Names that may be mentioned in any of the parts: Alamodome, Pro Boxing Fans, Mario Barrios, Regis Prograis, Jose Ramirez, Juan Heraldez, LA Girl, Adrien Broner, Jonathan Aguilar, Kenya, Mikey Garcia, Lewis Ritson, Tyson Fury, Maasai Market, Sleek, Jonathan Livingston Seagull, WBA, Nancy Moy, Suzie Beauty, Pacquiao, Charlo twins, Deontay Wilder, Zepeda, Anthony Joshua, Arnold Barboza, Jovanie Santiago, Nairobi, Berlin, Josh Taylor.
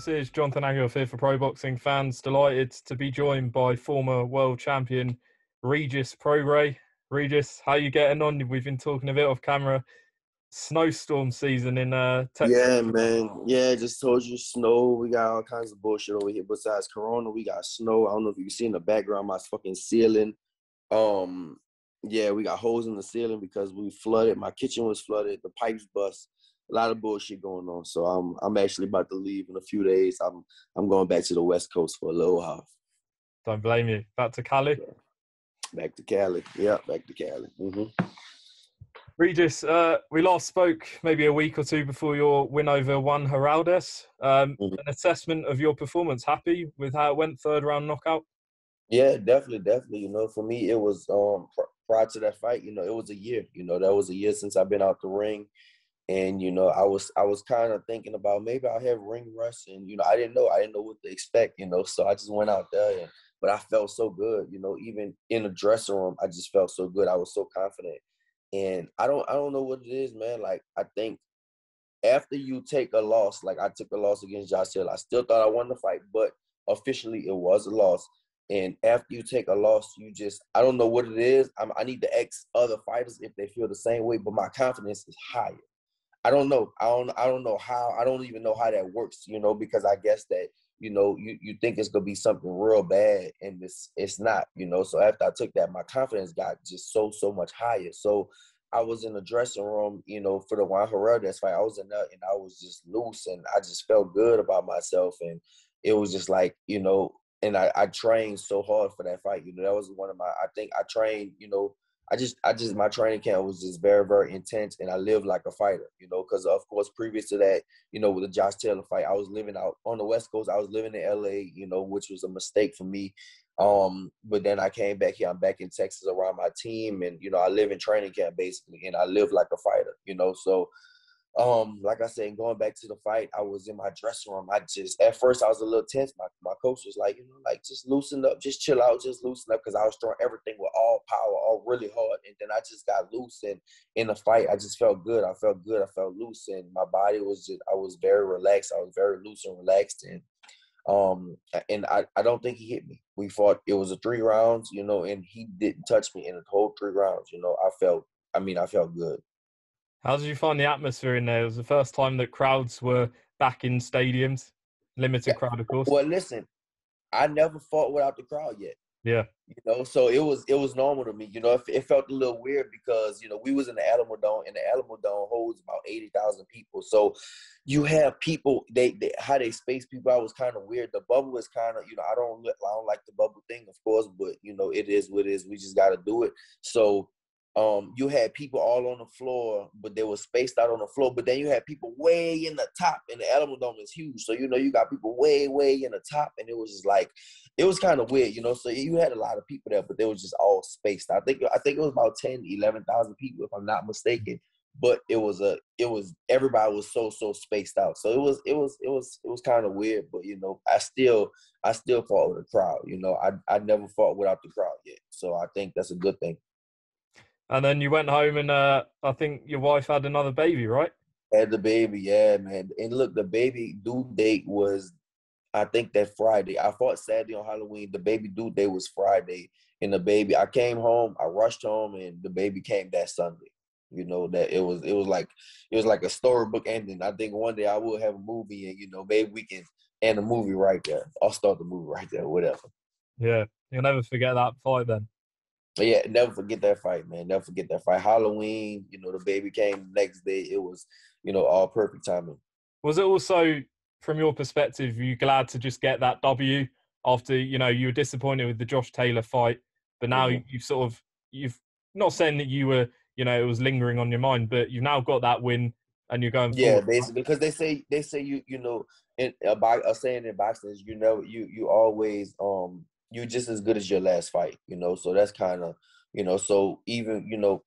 This is Jonathan Aguilar here for Pro Boxing Fans. Delighted to be joined by former world champion Regis Prograis. Regis, how are you getting on? We've been talking a bit off camera. Snowstorm season in Texas. Yeah, man. Yeah, just told you, snow. We got all kinds of bullshit over here. Besides Corona, we got snow. I don't know if you can see in the background my fucking ceiling. Yeah, we got holes in the ceiling because we flooded. My kitchen was flooded. The pipes bust. A lot of bullshit going on. So I'm actually about to leave in a few days. I'm going back to the West Coast for a little half. Don't blame you. Back to Cali? Yeah. Back to Cali. Yeah, back to Cali. Mm-hmm. Regis, we last spoke maybe a week or two before your win over Juan Heraldez. An assessment of your performance. Happy with how it went, third round knockout? Yeah, definitely. You know, for me, it was prior to that fight, you know, it was a year. You know, that was a year since I've been out the ring. And, you know, I was kind of thinking about maybe I'll have ring rust. And, you know, I didn't know what to expect, you know. So I just went out there. But I felt so good, you know, even in the dressing room, I just felt so good. I was so confident. And I don't know what it is, man. Like, I think after you take a loss, like I took a loss against Josh Taylor, I still thought I won the fight, but officially it was a loss. And after you take a loss, you just, I don't know what it is. I need to ask other fighters if they feel the same way, but my confidence is higher. I don't know. I don't know how. I don't even know how that works, you know, because I guess that, you know, you think it's going to be something real bad and it's not, you know. So after I took that, my confidence got just so much higher. So I was in the dressing room, you know, for the Juan Heraldez fight. I was in there and I was just loose and I just felt good about myself. And it was just like, you know, and I trained so hard for that fight. You know, that was one of my, I think I trained, you know, I just my training camp was just very, very intense, and I lived like a fighter, you know, because, of course, previous to that, you know, with the Josh Taylor fight, I was living out on the West Coast. I was living in L.A., you know, which was a mistake for me. But then I came back here. I'm back in Texas around my team, and, you know, I live in training camp, basically, and I live like a fighter, you know. So, like I said, going back to the fight, I was in my dressing room. At first, I was a little tense. My coach was like, you know, like, just loosen up, just chill out, just loosen up, because I was throwing everything with all power, all really hard. And then I just got loose. And in the fight, I just felt good. I felt good. I felt loose. And my body was just, I was very relaxed. I was very loose and relaxed. And I don't think he hit me. We fought. It was a 3 rounds, you know, and he didn't touch me in the whole 3 rounds. You know, I felt good. How did you find the atmosphere in there? It was the first time that crowds were back in stadiums. Limited crowd, of course. Well, listen, I never fought without the crowd yet. Yeah. You know, so it was normal to me. You know, it felt a little weird because, you know, we was in the Alamodome, and the Alamodome holds about 80,000 people. So you have people, how they space people out was kind of weird. The bubble is kind of, you know, I don't like the bubble thing, of course, but, you know, it is what it is. We just got to do it. So, you had people all on the floor, but they were spaced out on the floor. But then you had people way in the top, and the Alamodome is huge. So, you know, you got people way in the top, and it was just like, it was kind of weird, you know. So you had a lot of people there, but they were just all spaced. I think it was about 10, 11,000 people, if I'm not mistaken. But everybody was so spaced out. So it was kind of weird. But, you know, I still fought with the crowd. You know, I never fought without the crowd yet. So I think that's a good thing. And then you went home and I think your wife had another baby, right? Had the baby, yeah, man. And look, the baby due date was, I think, that Friday. I fought Saturday on Halloween. The baby due date was Friday. And the baby, I came home, I rushed home, and the baby came that Sunday. You know, that it was like a storybook ending. I think one day I will have a movie and, you know, maybe we can end the movie right there. I'll start the movie right there, whatever. Yeah, you'll never forget that fight then. But yeah, never forget that fight, man. Never forget that fight. Halloween, you know, the baby came the next day. It was, you know, all perfect timing. Was it also, from your perspective, you glad to just get that W after, you know, you were disappointed with the Josh Taylor fight, but now you've sort of, you've not saying that you were, you know, it was lingering on your mind, but you've now got that win and you're going forward. Yeah, basically, because they say you know, a saying in boxing is, you know, you always you're just as good as your last fight, you know. So that's kind of, you know, so even, you know,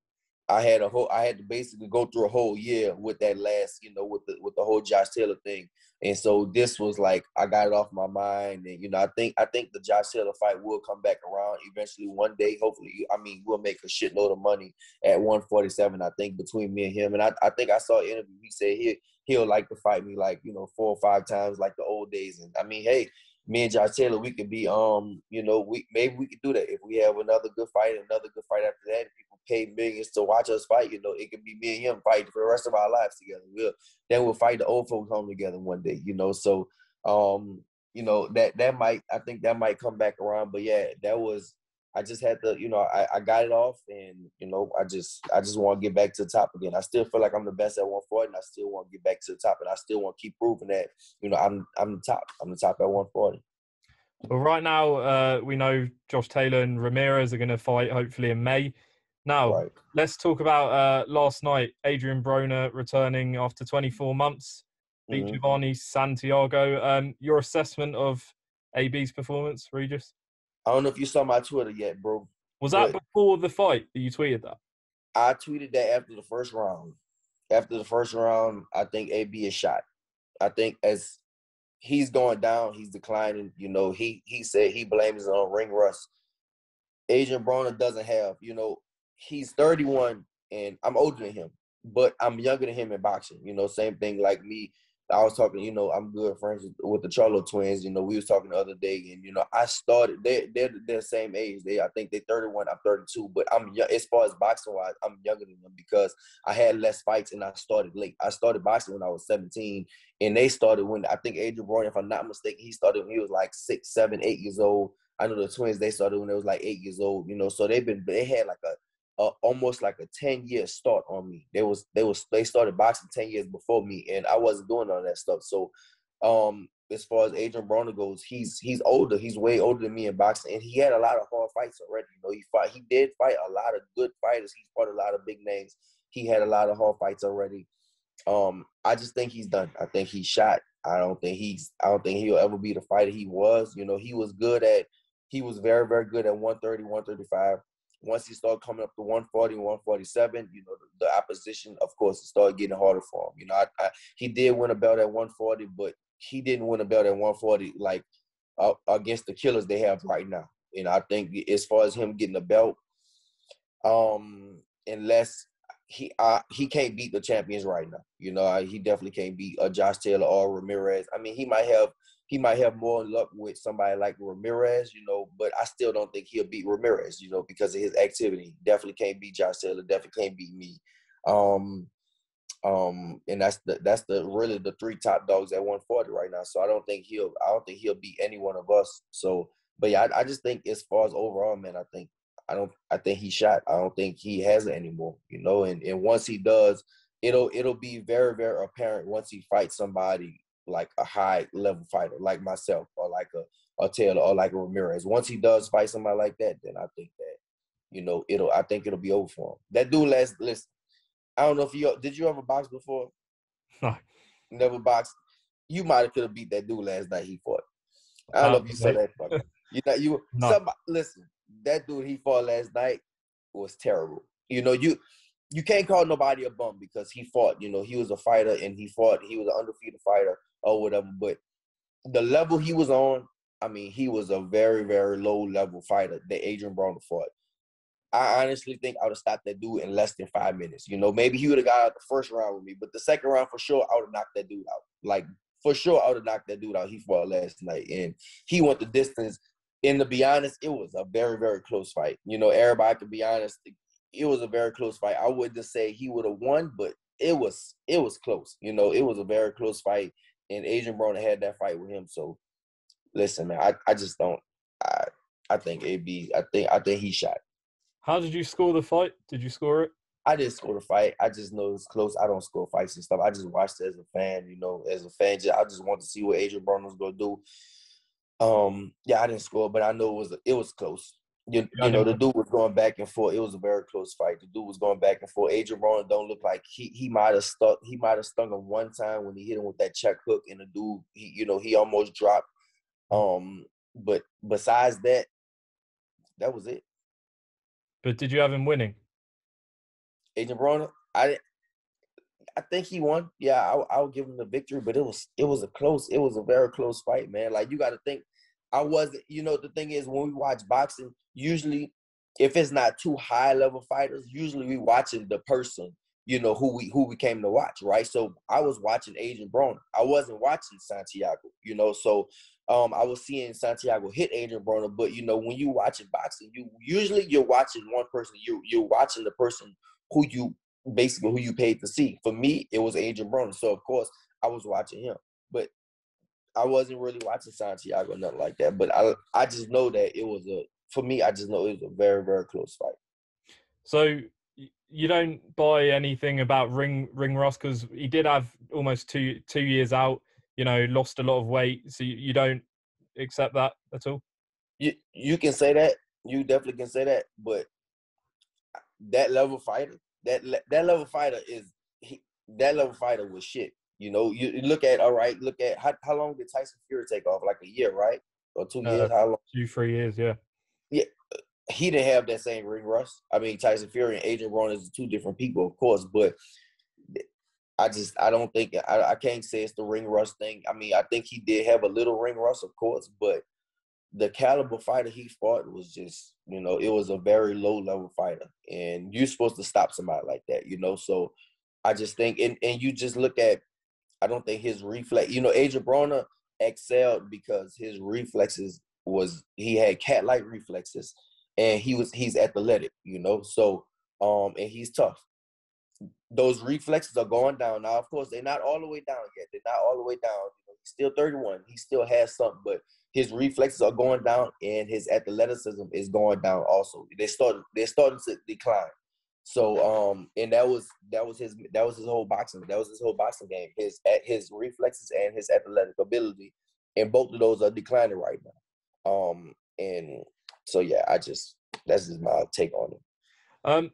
I had to basically go through a whole year with that last, you know, with the whole Josh Taylor thing. And so this was like, I got it off my mind. And, you know, I think the Josh Taylor fight will come back around eventually one day, hopefully. I mean, we'll make a shitload of money at 147, I think, between me and him. And I think I saw an interview, he said he'll like to fight me, like, you know, 4 or 5 times like the old days. And I mean, hey, me and Josh Taylor, we could be, you know, maybe we could do that. If we have another good fight after that, and people pay millions to watch us fight, you know, it could be me and him fighting for the rest of our lives together. Then we'll fight the old folks home together one day, you know. So, you know, I think that might come back around. But yeah, that was, I just had to, you know, I got it off, and, you know, I just want to get back to the top again. I still feel like I'm the best at 140, and I still want to get back to the top, and I still want to keep proving that, you know, I'm the top at 140. Well, right now, we know Josh Taylor and Ramirez are going to fight hopefully in May. Now, right, Let's talk about last night, Adrien Broner returning after 24 months, beat Jovanie Santiago. Your assessment of AB's performance, Regis? I don't know if you saw my Twitter yet, bro. Was that before the fight that you tweeted that? I tweeted that after the first round. After the first round, I think AB is shot. I think as he's going down, he's declining. You know, he said he blames it on ring rust. Adrien Broner doesn't have, you know, he's 31, and I'm older than him, but I'm younger than him in boxing. You know, same thing like me. I was talking, you know, I'm good friends with the Charlo twins. You know, we was talking the other day, and, you know, I started, they're the same age. I think they're 31, I'm 32, but I'm young, as far as boxing-wise, I'm younger than them because I had less fights and I started late. I started boxing when I was 17, and they started when, I think Adrien Broner, if I'm not mistaken, he started when he was like 6, 7, 8 years old. I know the twins, they started when they was like 8 years old, you know, so they had like almost like a 10-year start on me. They started boxing 10 years before me, and I wasn't doing all that stuff. So, as far as Adrien Broner goes, he's older. He's way older than me in boxing, and he had a lot of hard fights already. You know, he did fight a lot of good fighters. He fought a lot of big names. He had a lot of hard fights already. I just think he's done. I think he's shot. I don't think he'll ever be the fighter he was. You know, he was very, very good at 130, 135. Once he started coming up to 140, 147, you know, the opposition, of course, started getting harder for him. You know, he did win a belt at 140, but he didn't win a belt at 140 like against the killers they have right now. You know, I think as far as him getting a belt, unless he can't beat the champions right now. You know, he definitely can't beat Josh Taylor or Ramirez. I mean, he might have more luck with somebody like Ramirez, you know, but I still don't think he'll beat Ramirez, you know, because of his activity. Definitely can't beat Josh Taylor. Definitely can't beat me. And that's really the 3 top dogs at 140 right now. So I don't think he'll beat any one of us. So, but yeah, I just think as far as overall, man, I think he's shot. I don't think he has it anymore, you know. And once he does, it'll be very, very apparent once he fights somebody like a high-level fighter, like myself, or like a Taylor, or like a Ramirez. Once he does fight somebody like that, then I think that, you know, it'll be over for him. That dude, listen, I don't know if did you ever box before? No. Never boxed? You might have could have beat that dude last night he fought. I don't know if you saw that fucker. You know, listen, that dude he fought last night was terrible. You know, you can't call nobody a bum because he fought, you know, he was a fighter and he fought, he was an undefeated fighter, or whatever, but the level he was on, I mean, he was a very, very low-level fighter that Adrien Broner fought. I honestly think I would have stopped that dude in less than 5 minutes. You know, maybe he would have got out the first round with me, but the second round, for sure, I would have knocked that dude out. Like, for sure, I would have knocked that dude out. He fought last night, and he went the distance. And to be honest, it was a very, very close fight. You know, everybody, to be honest, it was a very close fight. I wouldn't say he would have won, but it was close. You know, it was a very close fight. And Adrien Broner had that fight with him. So, listen, man, I just don't. I think AB. I think he shot. How did you score the fight? Did you score it? I didn't score the fight. I just know it's close. I don't score fights and stuff. I just watched it as a fan. You know, as a fan, I just wanted to see what Adrien Broner was gonna do. Yeah, I didn't score, but I know it was close. You know, the dude was going back and forth. It was a very close fight. The dude was going back and forth. Adrien Broner don't look like he might have stung him one time when he hit him with that check hook, and the dude, he almost dropped. But besides that, that was it. But did you have him winning? Adrien Broner, I think he won. Yeah, I would give him the victory. But it was a very close fight, man. Like, you got to think. The thing is, when we watch boxing, usually if it's not 2 high-level fighters, usually we watching the person you know, who we came to watch, right? So I was watching Adrien Broner. I wasn't watching Santiago, you know. So I was seeing Santiago hit Adrien Broner, but, you know, when you watching boxing, you're watching one person. You're watching the person who you paid to see. For me, it was Adrien Broner. So, of course, I was watching him. But I wasn't really watching Santiago or nothing like that. But I just know that it was a very, very close fight. So you don't buy anything about Ring Ross, because he did have almost two years out, you know, lost a lot of weight. So you don't accept that at all? You can say that. You definitely can say that. But that level fighter was shit. You know, you look at, all right, look at how long did Tyson Fury take off? Like a year, right? Or 2 years? How long? 2-3 years, yeah. Yeah, he didn't have that same ring rust. I mean, Tyson Fury and Adrien Broner is two different people, of course, but I can't say it's the ring rust thing. I mean, I think he did have a little ring rust, of course, but the caliber fighter he fought was just, you know, it was a very low-level fighter, and you're supposed to stop somebody like that, you know? So I just think, and you just look at, I don't think his reflex, you know, Adrien Broner excelled because his reflexes he had cat-like reflexes, and he's athletic, you know, so, and he's tough. Those reflexes are going down now. Of course, they're not all the way down yet. They're not all the way down. He's still 31. He still has something, but his reflexes are going down, and his athleticism is going down also. They're starting to decline. So, and that was his whole boxing game. His reflexes and his athletic ability, and both of those are declining right now. And so yeah, that's just my take on it.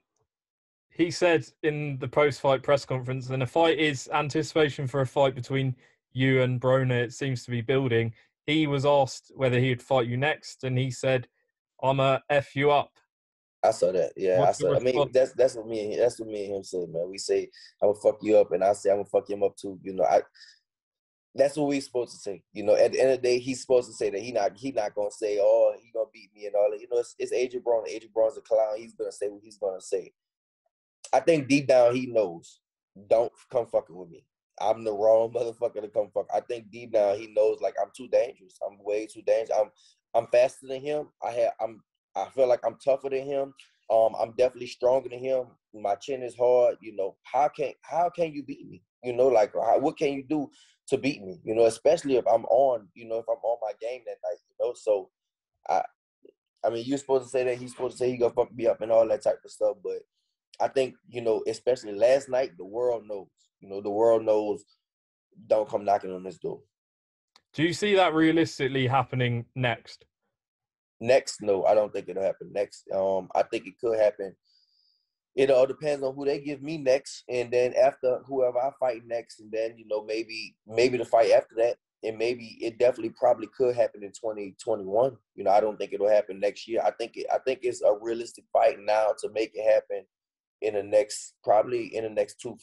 He said in the post-fight press conference, and the fight is anticipation for a fight between you and Broner. It seems to be building. He was asked whether he would fight you next, and he said, "I'm a f you up." I saw that. Yeah, I saw. I mean, that's what me and him say, man. We say, "I'm gonna fuck you up," and I say, "I'm gonna fuck him up too." You know, that's what we supposed to say. You know, at the end of the day, he's supposed to say that he not gonna say, "Oh, he gonna beat me" and all that. You know, it's Adrien Broner. Adrien Broner's a clown. He's gonna say what he's gonna say. I think deep down he knows, don't come fucking with me. I'm the wrong motherfucker to come fuck. I think deep down he knows, like, I'm too dangerous. I'm way too dangerous. I'm faster than him. I feel like I'm tougher than him. I'm definitely stronger than him. My chin is hard. You know, how can you beat me? You know, like, what can you do to beat me? You know, especially if I'm on my game that night. You know, so I mean, you're supposed to say that. He's supposed to say he gonna fuck me up and all that type of stuff. But I think, you know, especially last night, the world knows. You know, the world knows. Don't come knocking on this door. Do you see that realistically happening next? Next, no, I don't think it'll happen next. I think it could happen. It all depends on who they give me next, and then after whoever I fight next, and then, you know, maybe the fight after that, and maybe it definitely probably could happen in 2021. You know, I don't think it'll happen next year. I think it's a realistic fight now to make it happen in the next 2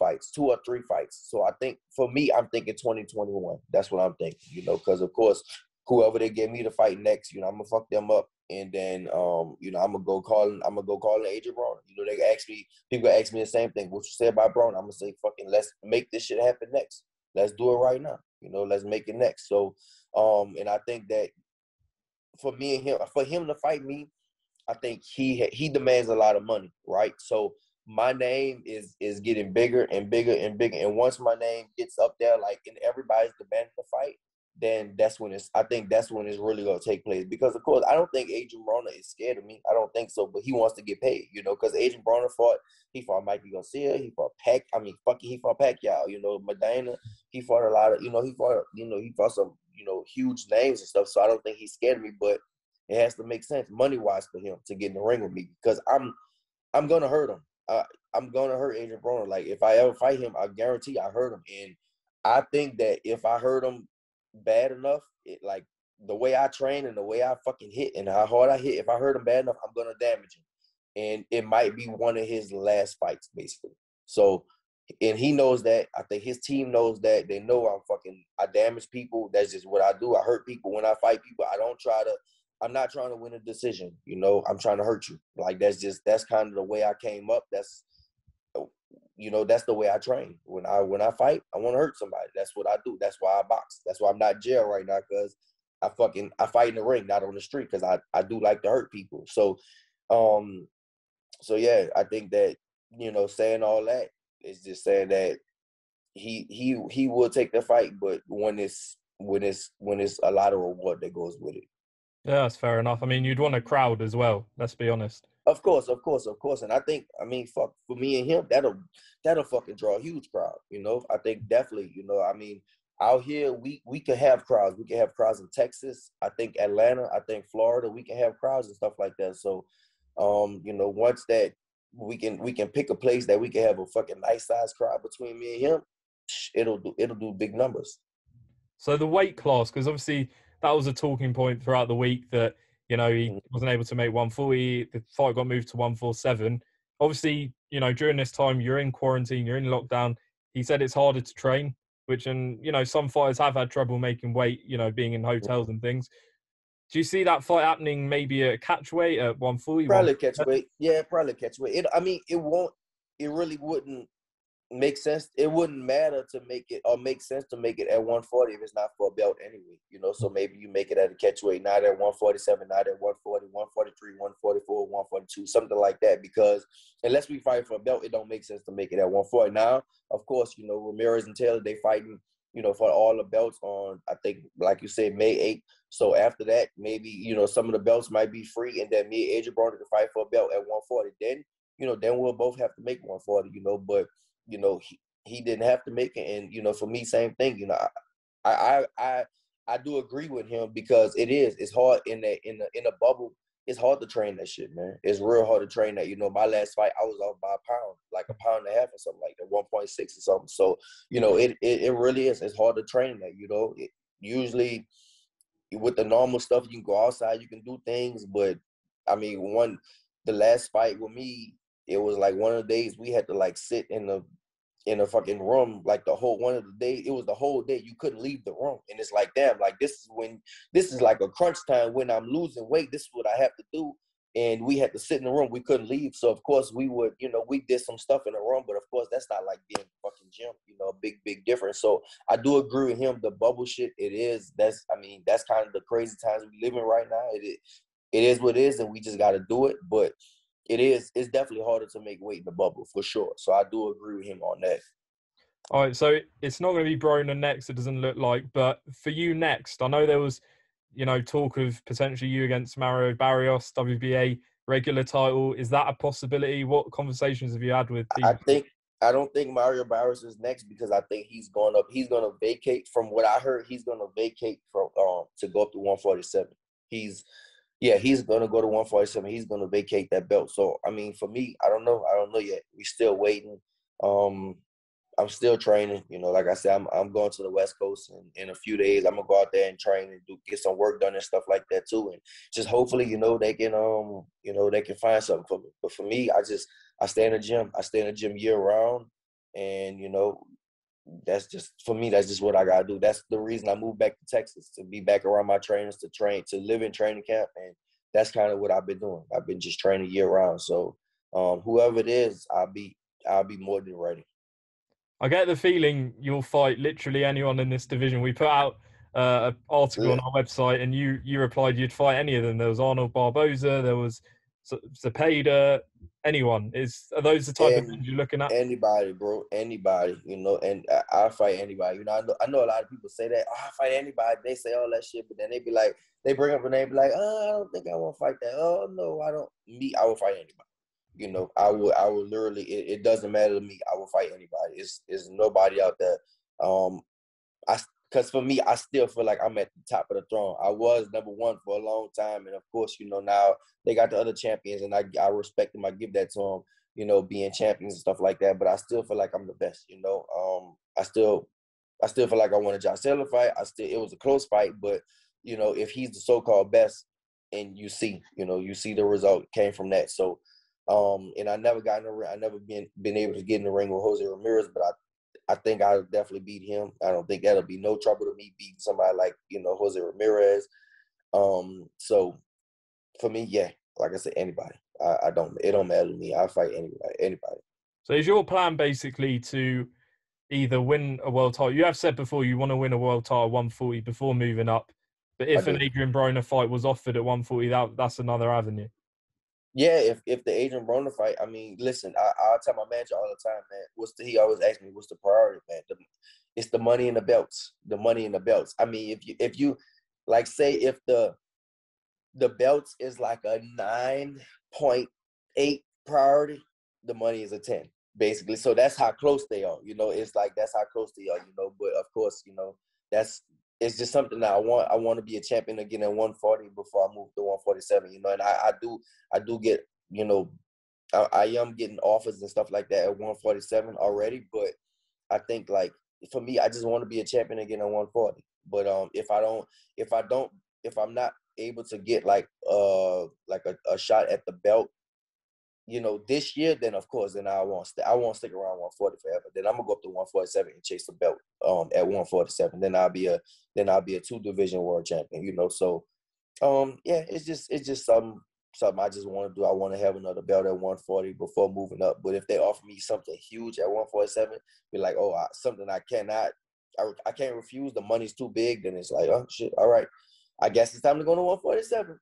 or 3 fights. So I think, for me, I'm thinking 2021. That's what I'm thinking, you know, because, of course, whoever they get me to fight next, you know, I'm gonna fuck them up, and then, you know, I'm gonna go calling Adrien Broner. You know, people ask me the same thing. What you say about Broner? I'm gonna say, fucking, let's make this shit happen next. Let's do it right now. You know, let's make it next. So, and I think that for him to fight me, I think he demands a lot of money, right? So my name is getting bigger and bigger and bigger, and once my name gets up there, like, and everybody's demanding the fight, then that's when it's really going to take place. Because, of course, I don't think Adrien Broner is scared of me. I don't think so, but he wants to get paid, you know, because Adrien Broner he fought Mikey Garcia, he fought Pacquiao, you know, Medina, he fought some, you know, huge names and stuff, so I don't think he's scared of me, but it has to make sense money-wise for him to get in the ring with me, because I'm going to hurt him. I'm going to hurt Adrien Broner. Like, if I ever fight him, I guarantee I hurt him, and I think that if I hurt him bad enough, it, like, the way I train and the way I fucking hit and how hard I hit, if I hurt him bad enough, I'm gonna damage him, and it might be one of his last fights, basically. So, and he knows that. I think his team knows that. They know I damage people. That's just what I do. I hurt people when I fight people. I'm not trying to win a decision, you know. I'm trying to hurt you. Like, that's kind of the way I came up. That's you know, that's the way I train. When I fight, I want to hurt somebody. That's what I do. That's why I box. That's why I'm not in jail right now, because I fight in the ring, not on the street, because I do like to hurt people. So, yeah, I think that, you know, saying all that is just saying that he will take the fight, but when it's a lot of reward that goes with it. Yeah, that's fair enough. I mean, you'd want a crowd as well. Let's be honest. Of course. And I think, I mean, fuck, for me and him, that'll fucking draw a huge crowd. You know, I think definitely. You know, I mean, out here we can have crowds. We can have crowds in Texas. I think Atlanta. I think Florida. We can have crowds and stuff like that. So, you know, once that we can pick a place that we can have a fucking nice size crowd between me and him, it'll do big numbers. So the weight class, because obviously that was a talking point throughout the week that, you know, he wasn't able to make 140. The fight got moved to 147. Obviously, you know, during this time, you're in quarantine, you're in lockdown. He said it's harder to train, which, and, you know, some fighters have had trouble making weight, you know, being in hotels and things. Do you see that fight happening maybe at catch weight at 140? Probably catch weight. Yeah, probably catch weight. I mean, it really wouldn't make sense. It wouldn't matter to make it, or make sense to make it at 140 if it's not for a belt anyway, you know. So maybe you make it at a catch weight, not at 147, not at 140, 143, 144, 142, something like that, because unless we fight for a belt, it don't make sense to make it at 140. Now, of course, you know, Ramirez and Taylor, they fighting, you know, for all the belts on, I think, like you said, May 8th. So after that, maybe, you know, some of the belts might be free, and then me and Adrien Broner can fight for a belt at 140. Then, you know, then we'll both have to make 140, you know, but you know, he didn't have to make it. And, you know, for me, same thing. You know, I do agree with him, because it's hard in a bubble. It's hard to train that shit, man. It's real hard to train that. You know, my last fight, I was off by a pound, like a pound and a half or something like that, 1.6 or something. So, you know, it really is. It's hard to train that, you know. It, usually with the normal stuff, you can go outside, you can do things. But, I mean, the last fight with me, it was like one of the days we had to like sit in a fucking room, like the whole one of the day. It was the whole day. You couldn't leave the room. And it's like, damn, like this is like a crunch time when I'm losing weight. This is what I have to do. And we had to sit in the room. We couldn't leave. So of course we would, you know, we did some stuff in the room, but of course that's not like being fucking gym, you know, big difference. So I do agree with him. The bubble shit, that's kind of the crazy times we live in right now. It is what it is, and we just got to do it. But it's definitely harder to make weight in the bubble, for sure. So I do agree with him on that. All right, so it's not going to be Broner next, it doesn't look like, but for you next, I know there was, you know, talk of potentially you against Mario Barrios, WBA regular title. Is that a possibility? What conversations have you had with people? I don't think Mario Barrios is next, because I think he's going to vacate. From what I heard, he's going to vacate from to go up to 147. He's going to go to 147. He's going to vacate that belt. So, I mean, for me, I don't know yet. We're still waiting. I'm still training. You know, like I said, I'm going to the West Coast in a few days. I'm going to go out there and train and get some work done and stuff like that too. And just hopefully, you know, they can find something for me. But for me, I stay in the gym. I stay in the gym year round. And, you know, that's just what I got to do. That's the reason I moved back to Texas, to be back around my trainers, to live in training camp. And that's kind of what I've been doing. I've been just training year round. So whoever it is, I'll be more than ready. I get the feeling you'll fight literally anyone in this division. We put out an article on our website, and you replied you'd fight any of them. There was Arnold Barboza, there was Zepeda, anyone. Are those the type of things you're looking at? Anybody, bro. Anybody, you know, and I'll fight anybody. You know, I know a lot of people say that, I'll fight anybody. They say all that shit, but then they be like, they bring up a name, be like, I don't think I want to fight that. Oh, no, I don't. Me, I will fight anybody. You know, I will literally, it doesn't matter to me. I will fight anybody. It's nobody out there. Because for me, I still feel like I'm at the top of the throne. I was number one for a long time. And, of course, you know, now they got the other champions, and I respect them. I give that to them, you know, being champions and stuff like that. But I still feel like I'm the best, you know. I still feel like I won a Josh Taylor fight. It was a close fight. But, you know, if he's the so-called best, and you see the result came from that. So, and I never been able to get in the ring with Jose Ramirez, but I think I'll definitely beat him. I don't think that'll be no trouble to me beating somebody like, you know, Jose Ramirez. So for me, yeah, like I said, anybody. I don't. It don't matter to me. I'll fight anybody. So is your plan basically to either win a world title? You have said before you want to win a world title 140 before moving up. But if an Adrien Broner fight was offered at 140, that's another avenue. Yeah, if the Adrien Broner fight, I mean, listen, I tell my manager all the time, man, he always asks me, what's the priority, man? It's the money in the belts. The money in the belts. I mean, if you like, say if the belts is like a 9.8 priority, the money is a 10, basically. So that's how close they are. You know, it's like that's how close they are, you know. But of course, you know, it's just something that I want. I want to be a champion again at 140 before I move to 147, you know. And I do get, you know, I am getting offers and stuff like that at 147 already. But I think, like, for me, I just want to be a champion again at 140. But if I'm not able to get like a shot at the belt, you know, this year, then of course, then I won't stick around 140 forever. Then I'm gonna go up to 147 and chase the belt at 147. Then I'll be a 2-division world champion, you know. So yeah, it's just something I just want to do. I want to have another belt at 140 before moving up. But if they offer me something huge at 147, be like, oh, something I can't refuse. The money's too big. Then it's like, oh shit, all right, I guess it's time to go to 147.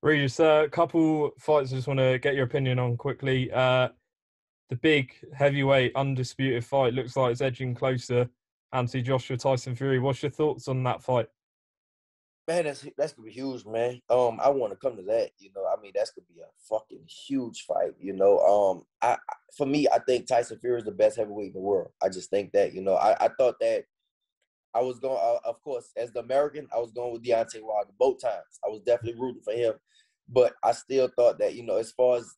Regis, a couple fights I just want to get your opinion on quickly. The big heavyweight undisputed fight looks like it's edging closer. Anthony Joshua, Tyson Fury. What's your thoughts on that fight? Man, that's going to be huge, man. I want to come to that, you know. I mean, that's going to be a fucking huge fight, you know. For me, I think Tyson Fury is the best heavyweight in the world. I just think that, you know. I thought that I was going, of course, as the American, I was going with Deontay Wilder both times. I was definitely rooting for him. But I still thought that, you know, as far as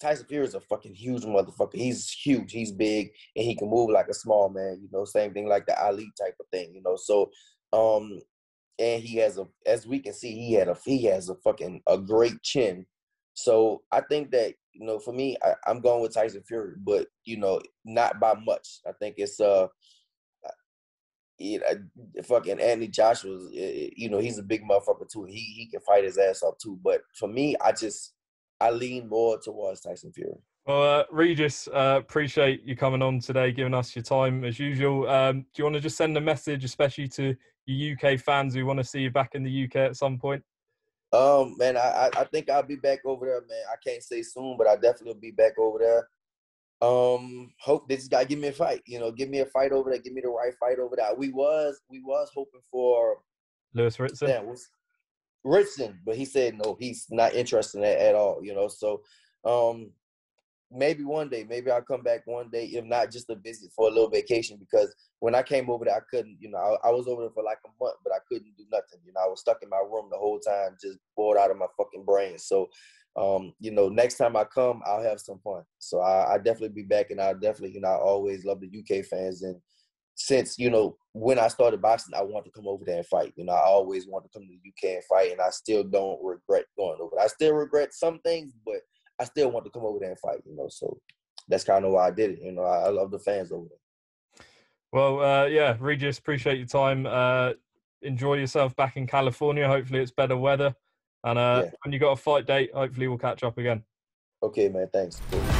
Tyson Fury is a fucking huge motherfucker. He's huge. He's big. And he can move like a small man, you know, same thing like the Ali type of thing, you know. So, and he has as we can see, he has a fucking a great chin. So I think that, you know, for me, I'm going with Tyson Fury, but, you know, not by much. I think it's, fucking Anthony Joshua, you know, he's a big motherfucker too. He can fight his ass off too. But for me, I lean more towards Tyson Fury. Well, Regis, appreciate you coming on today, giving us your time as usual. Do you want to just send a message, especially to your UK fans who want to see you back in the UK at some point? Man, I think I'll be back over there, man. I can't say soon, but I definitely will be back over there. Hope this guy give me a fight, you know, give me a fight over there, give me the right fight over there. We was hoping for Lewis Ritson. Yeah, Ritson, but he said no, he's not interested in that at all, you know. So maybe one day, maybe I'll come back one day, if not just a visit for a little vacation, because when I came over there, I couldn't, you know, I was over there for like a month, but I couldn't do nothing, you know. I was stuck in my room the whole time, just bored out of my fucking brain. So you know, next time I come, I'll have some fun. So I'll definitely be back, and I'll definitely, you know, I always love the UK fans. And since, you know, when I started boxing, I wanted to come over there and fight. You know, I always wanted to come to the UK and fight, and I still don't regret going over. I still regret some things, but I still want to come over there and fight, you know. So that's kind of why I did it. You know, I love the fans over there. Well, yeah, Regis, appreciate your time. Enjoy yourself back in California. Hopefully it's better weather. And yeah. When you got a fight date, hopefully we'll catch up again. Okay, man. Thanks. Cool.